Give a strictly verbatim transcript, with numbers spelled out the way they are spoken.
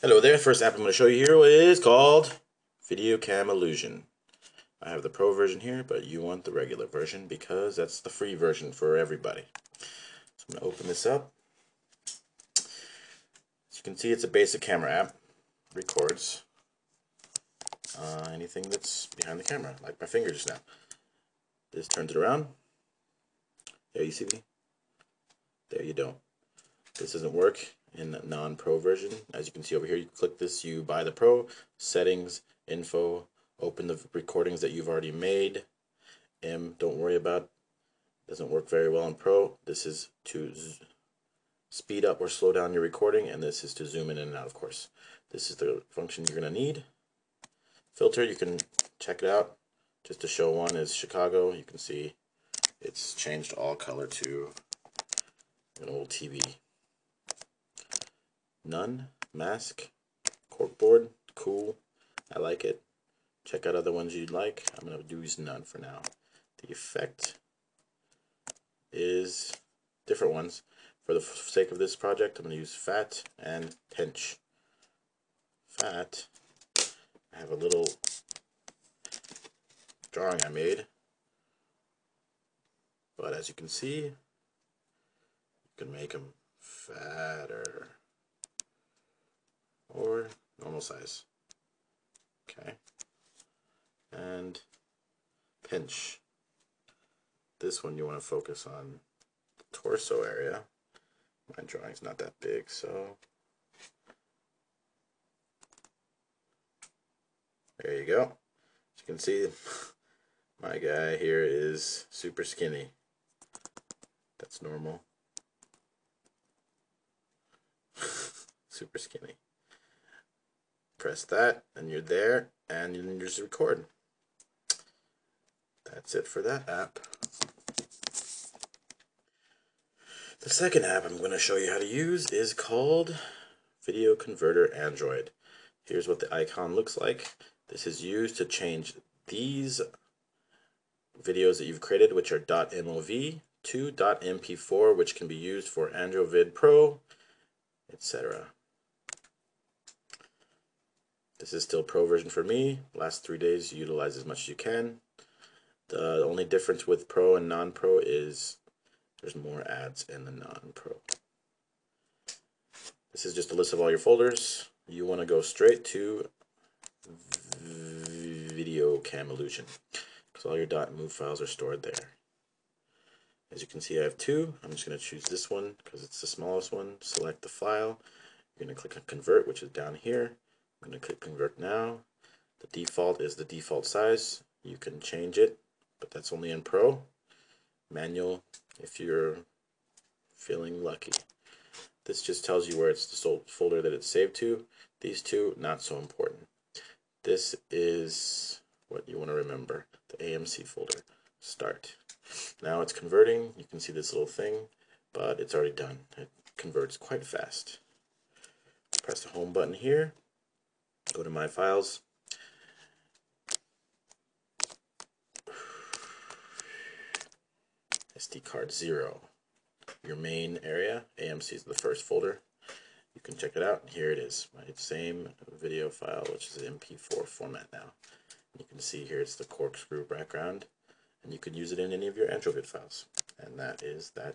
Hello there, first app I'm going to show you here is called Videocam Illusion. I have the pro version here, but you want the regular version because that's the free version for everybody. So I'm going to open this up. As you can see, it's a basic camera app. Records uh, anything that's behind the camera, like my finger just now. This turns it around. There, you see me? There you don't. This doesn't work in the non-pro version. As you can see over here, you click this, you buy the pro, settings, info, open the recordings that you've already made. M, don't worry about, doesn't work very well in pro. This is to speed up or slow down your recording, and this is to zoom in and out, of course. This is the function you're gonna need. Filter, you can check it out. Just to show one is Chicago. You can see it's changed all color to an old T V. None, mask, corkboard, cool, I like it. Check out other ones you'd like. I'm going to use none for now. The effect is different ones. For the sake of this project, I'm going to use fat and pinch. Fat, I have a little drawing I made, but as you can see, you can make them fatter or normal size. Okay, and pinch, this one you want to focus on the torso area. My drawing's not that big, so there you go. As you can see, my guy here is super skinny. That's normal. Super skinny. Press that, and you're there, and you can just record. That's it for that app. The second app I'm going to show you how to use is called Video Converter Android. Here's what the icon looks like. This is used to change these videos that you've created, which are .mov to .mp four, which can be used for Android Vid Pro, et cetera. This is still pro version for me. Last three days, utilize as much as you can. The only difference with pro and non-pro is there's more ads in the non-pro. This is just a list of all your folders. You want to go straight to Videocam Illusion because all your .mov files are stored there. As you can see, I have two. I'm just going to choose this one because it's the smallest one. Select the file. You're going to click on Convert, which is down here. I'm going to click Convert Now. The default is the default size. You can change it, but that's only in Pro. Manual, if you're feeling lucky. This just tells you where it's the folder that it's saved to. These two, not so important. This is what you want to remember, the A M C folder. Start. Now it's converting. You can see this little thing, but it's already done. It converts quite fast. Press the Home button here. Go to My Files. S D card zero. Your main area. A M C is the first folder. You can check it out. Here it is. My same video file, which is M P four format now. You can see here it's the corkscrew background, and you can use it in any of your Android files. And that is that.